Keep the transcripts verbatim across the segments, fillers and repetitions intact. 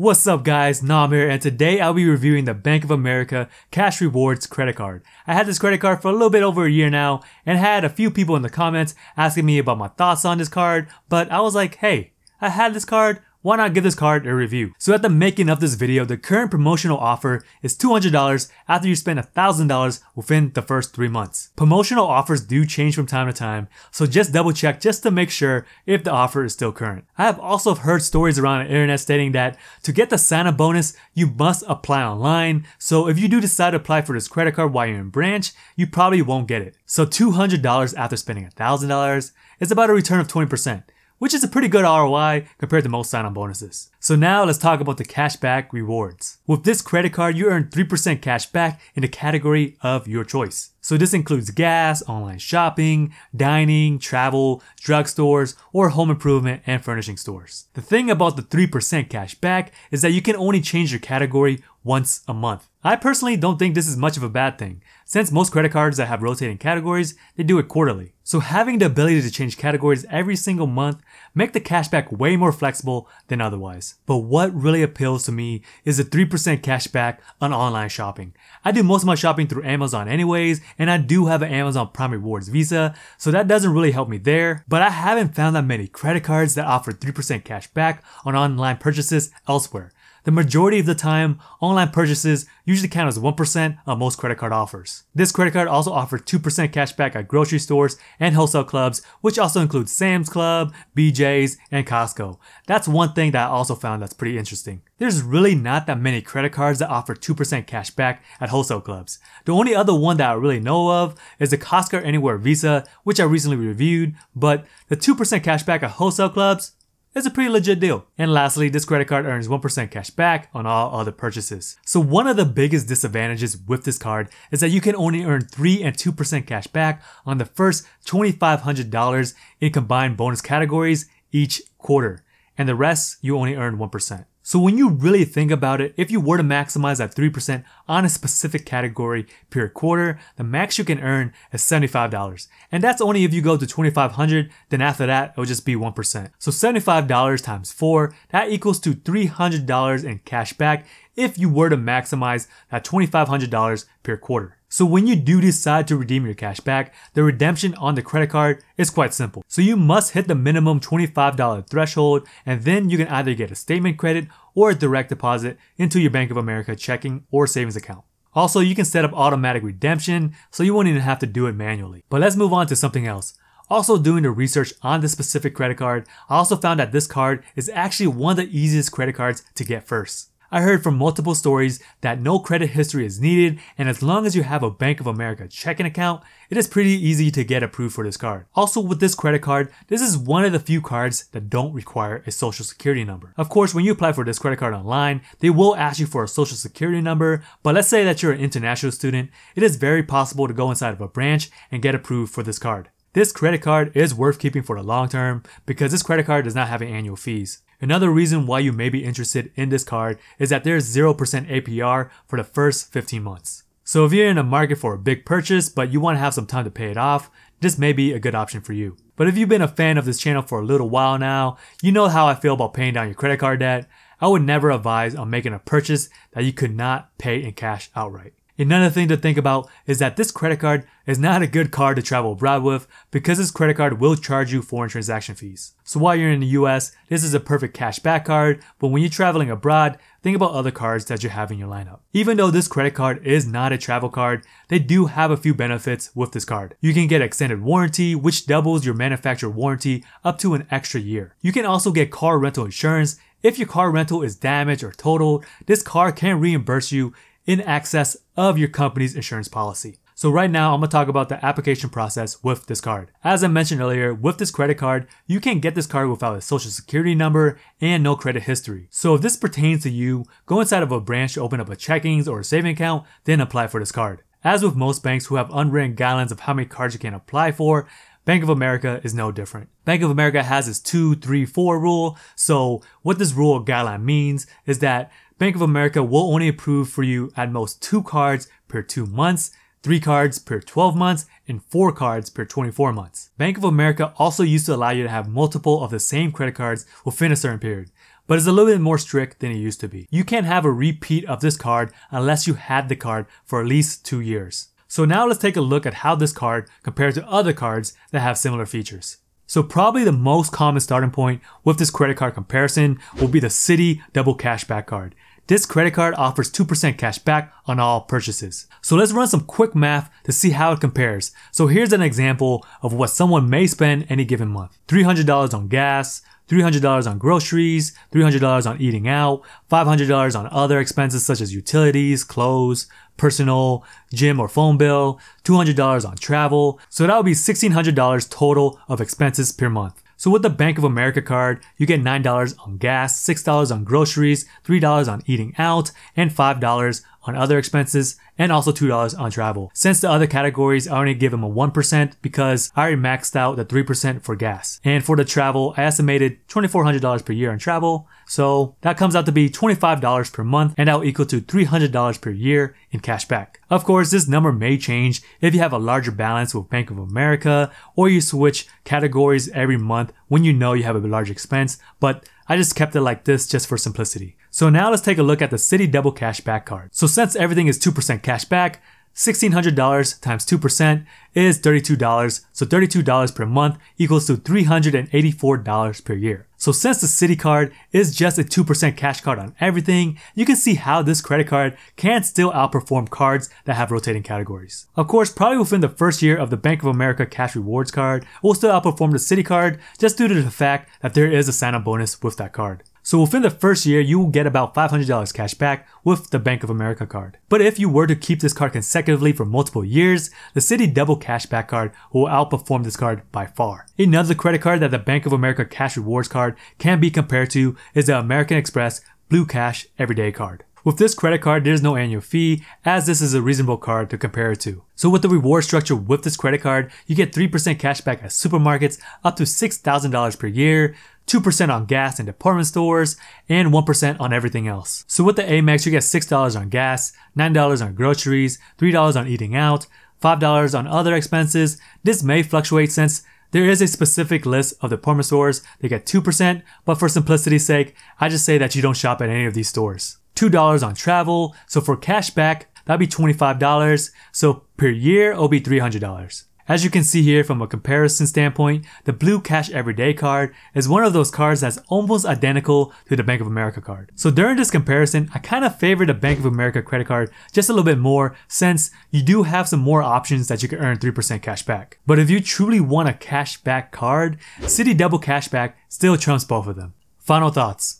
What's up guys, Nam here, and today I'll be reviewing the Bank of America Cash Rewards credit card. I had this credit card for a little bit over a year now, and had a few people in the comments asking me about my thoughts on this card, but I was like, hey, I had this card, why not give this card a review? So at the making of this video, the current promotional offer is two hundred dollars after you spend one thousand dollars within the first three months. Promotional offers do change from time to time, so just double check just to make sure if the offer is still current. I have also heard stories around the internet stating that to get the sign-up bonus, you must apply online, so if you do decide to apply for this credit card while you're in branch, you probably won't get it. So two hundred dollars after spending one thousand dollars is about a return of twenty percent. Which is a pretty good R O I compared to most sign-on bonuses. So now let's talk about the cashback rewards. With this credit card, you earn three percent cash back in the category of your choice. So this includes gas, online shopping, dining, travel, drugstores, or home improvement and furnishing stores. The thing about the three percent cash back is that you can only change your category once a month. I personally don't think this is much of a bad thing, since most credit cards that have rotating categories, they do it quarterly. So having the ability to change categories every single month make the cashback way more flexible than otherwise. But what really appeals to me is the three percent cashback on online shopping. I do most of my shopping through Amazon anyways, and I do have an Amazon Prime Rewards Visa, so that doesn't really help me there, but I haven't found that many credit cards that offer three percent cashback on online purchases elsewhere. The majority of the time, online purchases usually count as one percent of most credit card offers. This credit card also offers two percent cashback at grocery stores and wholesale clubs, which also includes Sam's Club, B J's, and Costco. That's one thing that I also found that's pretty interesting. There's really not that many credit cards that offer two percent cashback at wholesale clubs. The only other one that I really know of is the Costco Anywhere Visa, which I recently reviewed, but the two percent cashback at wholesale clubs, it's a pretty legit deal. And lastly, this credit card earns one percent cash back on all other purchases. So one of the biggest disadvantages with this card is that you can only earn three and two percent cash back on the first two thousand five hundred dollars in combined bonus categories each quarter. And the rest, you only earn one percent. So when you really think about it, if you were to maximize that three percent on a specific category per quarter, the max you can earn is seventy-five dollars. And that's only if you go to twenty-five hundred dollars, then after that, it'll just be one percent. So seventy-five dollars times four, that equals to three hundred dollars in cash back if you were to maximize that twenty-five hundred dollars per quarter. So when you do decide to redeem your cashback, the redemption on the credit card is quite simple. So you must hit the minimum twenty-five dollar threshold, and then you can either get a statement credit or a direct deposit into your Bank of America checking or savings account. Also, you can set up automatic redemption, so you won't even have to do it manually. But let's move on to something else. Also, doing the research on this specific credit card, I also found that this card is actually one of the easiest credit cards to get first. I heard from multiple stories that no credit history is needed, and as long as you have a Bank of America checking account, it is pretty easy to get approved for this card. Also with this credit card, this is one of the few cards that don't require a social security number. Of course, when you apply for this credit card online, they will ask you for a social security number, but let's say that you're an international student, it is very possible to go inside of a branch and get approved for this card. This credit card is worth keeping for the long term because this credit card does not have any annual fees. Another reason why you may be interested in this card is that there's zero percent A P R for the first fifteen months. So if you're in the market for a big purchase but you want to have some time to pay it off, this may be a good option for you. But if you've been a fan of this channel for a little while now, you know how I feel about paying down your credit card debt. I would never advise on making a purchase that you could not pay in cash outright. Another thing to think about is that this credit card is not a good card to travel abroad with because this credit card will charge you foreign transaction fees. So while you're in the U S, this is a perfect cashback card, but when you're traveling abroad, think about other cards that you have in your lineup. Even though this credit card is not a travel card, they do have a few benefits with this card. You can get extended warranty, which doubles your manufacturer warranty up to an extra year. You can also get car rental insurance. If your car rental is damaged or totaled, this card can reimburse you in excess of your company's insurance policy. So right now, I'm gonna talk about the application process with this card. As I mentioned earlier, with this credit card, you can get this card without a social security number and no credit history. So if this pertains to you, go inside of a branch to open up a checkings or a savings account, then apply for this card. As with most banks who have unwritten guidelines of how many cards you can apply for, Bank of America is no different. Bank of America has its two three four rule. So what this rule or guideline means is that Bank of America will only approve for you at most two cards per two months, three cards per twelve months, and four cards per twenty-four months. Bank of America also used to allow you to have multiple of the same credit cards within a certain period. but it's a little bit more strict than it used to be. You can't have a repeat of this card unless you had the card for at least two years. So now let's take a look at how this card compares to other cards that have similar features. So probably the most common starting point with this credit card comparison will be the Citi Double Cashback card. This credit card offers two percent cash back on all purchases. So let's run some quick math to see how it compares. So here's an example of what someone may spend any given month. three hundred dollars on gas, three hundred dollars on groceries, three hundred dollars on eating out, five hundred dollars on other expenses such as utilities, clothes, personal, gym or phone bill, two hundred dollars on travel. So that would be sixteen hundred dollars total of expenses per month. So with the Bank of America card, you get nine dollars on gas, six dollars on groceries, three dollars on eating out, and five dollars on other expenses, and also two dollars on travel. Since the other categories, I only give them a one percent because I already maxed out the three percent for gas. And for the travel, I estimated twenty-four hundred dollars per year on travel. So that comes out to be twenty-five dollars per month, and that will equal to three hundred dollars per year in cashback. Of course, this number may change if you have a larger balance with Bank of America, or you switch categories every month when you know you have a large expense, but I just kept it like this just for simplicity. So now let's take a look at the Citi Double Cashback card. So since everything is two percent cashback, sixteen hundred dollars times two percent is thirty-two dollars. So thirty-two dollars per month equals to three hundred eighty-four dollars per year. So since the Citi card is just a two percent cash card on everything, you can see how this credit card can still outperform cards that have rotating categories. Of course, probably within the first year of the Bank of America Cash Rewards card, we'll still outperform the Citi card just due to the fact that there is a sign-up bonus with that card. So within the first year, you will get about five hundred dollars cash back with the Bank of America card. But if you were to keep this card consecutively for multiple years, the Citi Double Cashback card will outperform this card by far. Another credit card that the Bank of America Cash Rewards card can be compared to is the American Express Blue Cash Everyday card. With this credit card, there's no annual fee, as this is a reasonable card to compare it to. So with the reward structure with this credit card, you get three percent cashback at supermarkets up to six thousand dollars per year, two percent on gas and department stores, and one percent on everything else. So with the Amex, you get six dollars on gas, nine dollars on groceries, three dollars on eating out, five dollars on other expenses. This may fluctuate since there is a specific list of department stores that get two percent, but for simplicity's sake, I just say that you don't shop at any of these stores. two dollars on travel, so for cash back, that'd be twenty-five dollars, so per year, it'll be three hundred dollars. As you can see here from a comparison standpoint, the Blue Cash Everyday card is one of those cards that's almost identical to the Bank of America card. So during this comparison, I kind of favor the Bank of America credit card just a little bit more since you do have some more options that you can earn three percent cash back. But if you truly want a cash back card, Citi Double Cashback still trumps both of them. Final thoughts.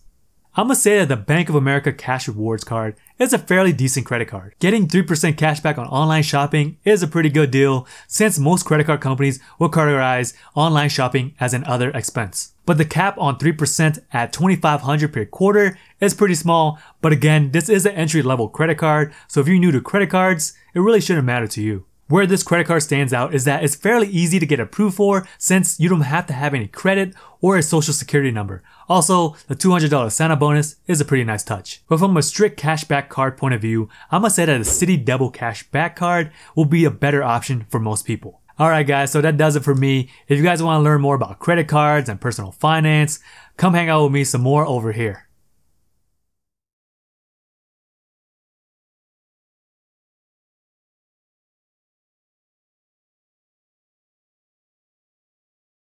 I'm gonna say that the Bank of America Cash Rewards card is a fairly decent credit card. Getting three percent cashback on online shopping is a pretty good deal since most credit card companies will categorize online shopping as an other expense. But the cap on three percent at twenty-five hundred dollars per quarter is pretty small, but again, this is an entry-level credit card, so if you're new to credit cards, it really shouldn't matter to you. Where this credit card stands out is that it's fairly easy to get approved for since you don't have to have any credit or a social security number. Also, the two hundred dollars sign-up bonus is a pretty nice touch. But from a strict cashback card point of view, I'm gonna say that the Citi Double Cashback card will be a better option for most people. Alright guys, so that does it for me. If you guys wanna learn more about credit cards and personal finance, come hang out with me some more over here.